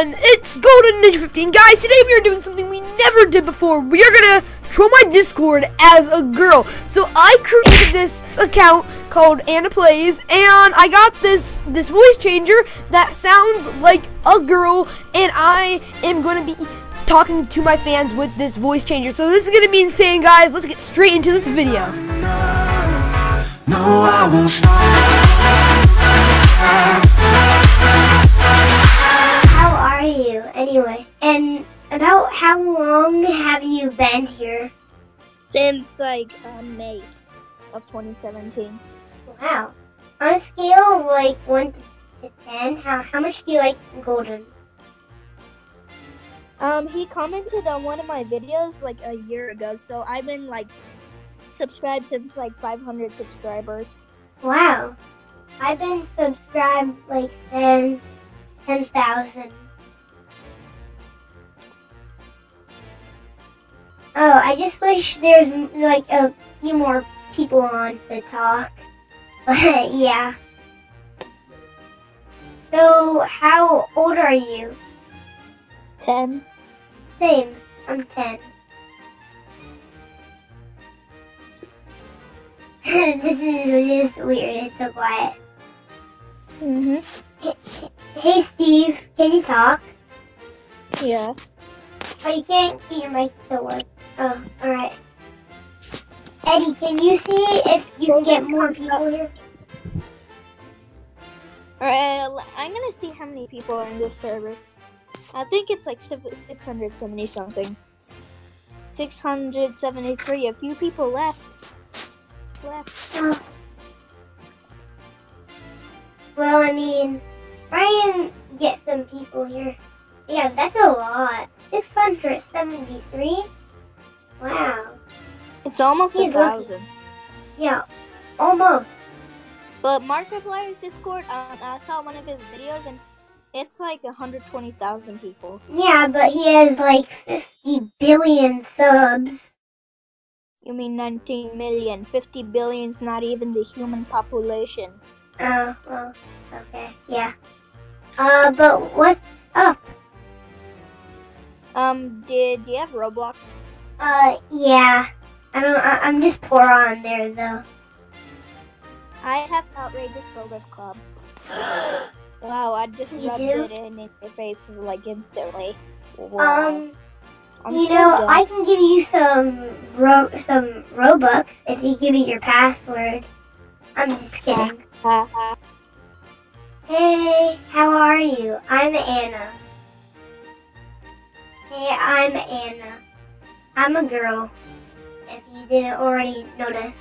everyone, it's Golden Ninja 50, and guys, today we are doing something we never did before. We are gonna troll my Discord as a girl. So I created this account called Anna Plays, and I got this voice changer that sounds like a girl, and I am gonna be talking to my fans with this voice changer. So this is gonna be insane, guys. Let's get straight into this video. No, I won't stop. You anyway, and about how long have you been here? Since like May of 2017. Wow. On a scale of like 1 to 10, how much do you like Golden? He commented on one of my videos like a year ago, so I've been like subscribed since like 500 subscribers. Wow. I've been subscribed like since 10,000. Oh, I just wish there's like a few more people on to talk, but yeah. So, how old are you? 10. Same, I'm 10. This is weird, it's so quiet. Hey Steve, can you talk? Yeah. Oh, you can't get your mic to work. Oh, alright. Eddie, can you see if you can get more people here? Alright, I'm gonna see how many people are in this server. I think it's like 670 something. 673, a few people left. Oh. Well, I mean, try and get some people here. Yeah, that's a lot. 673? Wow. It's almost 1,000. Yeah, almost. But Markiplier's Discord, I saw one of his videos and it's like 120,000 people. Yeah, but he has like 50 billion subs. You mean 19 million. 50 billion's not even the human population. Oh, well, okay, yeah. But what's up? Do you have Roblox? Yeah. I'm just poor on there, though. I have Outrageous Builders Club. Wow, I just rubbed it in your face, like, instantly. Wow. I can give you some Robux if you give me your password. I'm just kidding. Hey, how are you? I'm Anna. Hey, I'm Anna. I'm a girl, if you didn't already notice.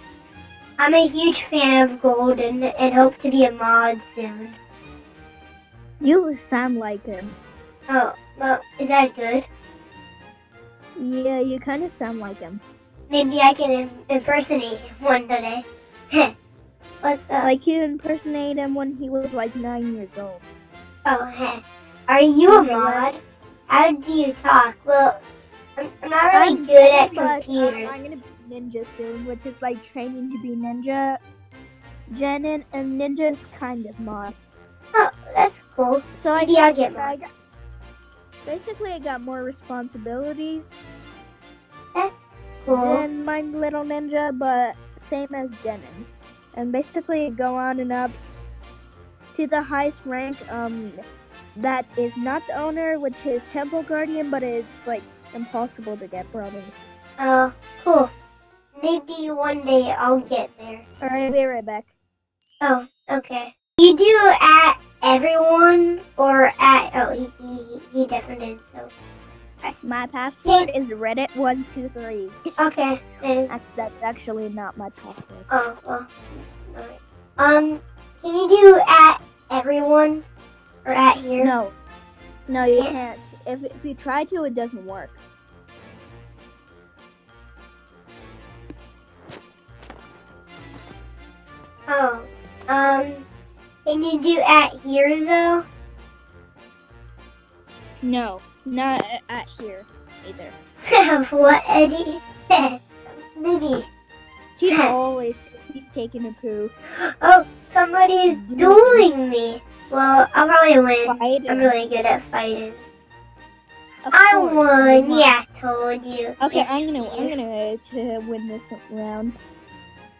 I'm a huge fan of Golden and hope to be a mod soon. You sound like him. Oh, well, is that good? Yeah, you kind of sound like him. Maybe I can impersonate him one day. What's up? Like you impersonate him when he was like 9 years old. Oh, hey. Are you a mod? How do you talk? Well, I'm not really good at computers. I'm gonna be ninja soon, which is like training to be ninja. Genin and ninja's kind of mod. Oh, that's cool. So maybe I'll get more. Basically, I got more responsibilities. That's cool. And my little ninja, but same as Genin. And basically, go on and up to the highest rank. That is not the owner, which is Temple Guardian, but it's like impossible to get, probably. Oh, cool. Maybe one day I'll get there. Alright, I'll be right back. Oh, okay. You do at everyone or at... Oh, he definitely did, so... Right. My password is Reddit123. Okay, then. That's actually not my password. Oh, well. Alright. Can you do at everyone? Or at here? No, you can't. If you try to, it doesn't work. Oh, can you do at here though? No, not at here either. What, Eddie? Maybe. He always says he's taking a poo. Oh, somebody's dueling me. Well, I'll probably win. I'm really good at fighting. I won. Yeah, I told you. Okay, I'm gonna win this round.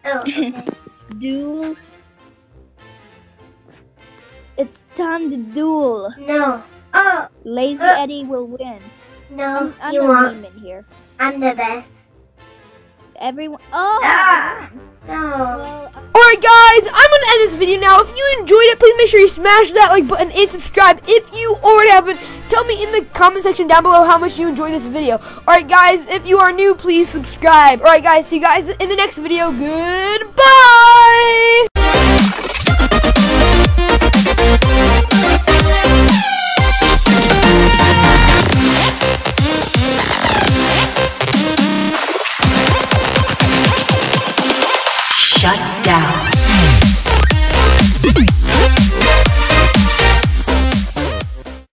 Oh. Okay. Duel. It's time to duel. No. Oh. Lazy Eddie will win. No, you won't. I'm the best. Everyone. Oh. Ah, no. Alright guys, I'm gonna end this video now. If you enjoyed it, please make sure you smash that like button and subscribe if you already haven't. Tell me in the comment section down below how much you enjoyed this video. Alright guys, if you are new, please subscribe. Alright guys, see you guys in the next video. Goodbye!